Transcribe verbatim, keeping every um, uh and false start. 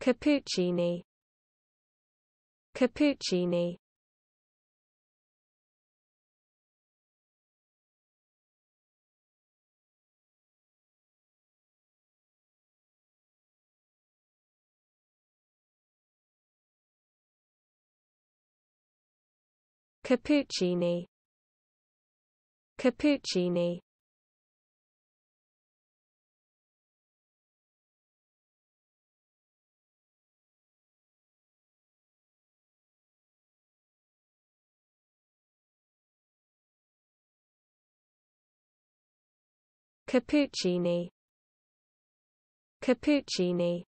Capucine. Capucine. Capucine. Capucine. Capucine. Capucine.